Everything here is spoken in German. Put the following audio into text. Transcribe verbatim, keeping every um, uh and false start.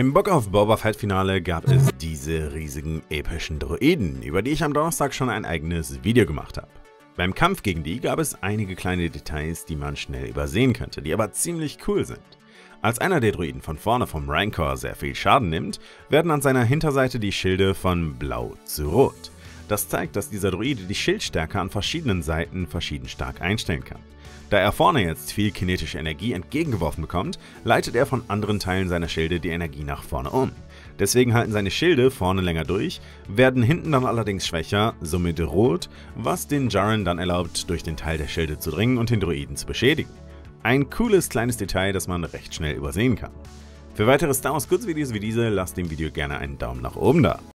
Im Book of Boba Fett Finale gab es diese riesigen epischen Droiden, über die ich am Donnerstag schon ein eigenes Video gemacht habe. Beim Kampf gegen die gab es einige kleine Details, die man schnell übersehen könnte, die aber ziemlich cool sind. Als einer der Droiden von vorne vom Rancor sehr viel Schaden nimmt, werden an seiner Hinterseite die Schilde von blau zu rot. Das zeigt, dass dieser Droide die Schildstärke an verschiedenen Seiten verschieden stark einstellen kann. Da er vorne jetzt viel kinetische Energie entgegengeworfen bekommt, leitet er von anderen Teilen seiner Schilde die Energie nach vorne um. Deswegen halten seine Schilde vorne länger durch, werden hinten dann allerdings schwächer, somit rot, was den Jarren dann erlaubt, durch den Teil der Schilde zu dringen und den Droiden zu beschädigen. Ein cooles kleines Detail, das man recht schnell übersehen kann. Für weitere Star Wars Goods Videos wie diese, lasst dem Video gerne einen Daumen nach oben da.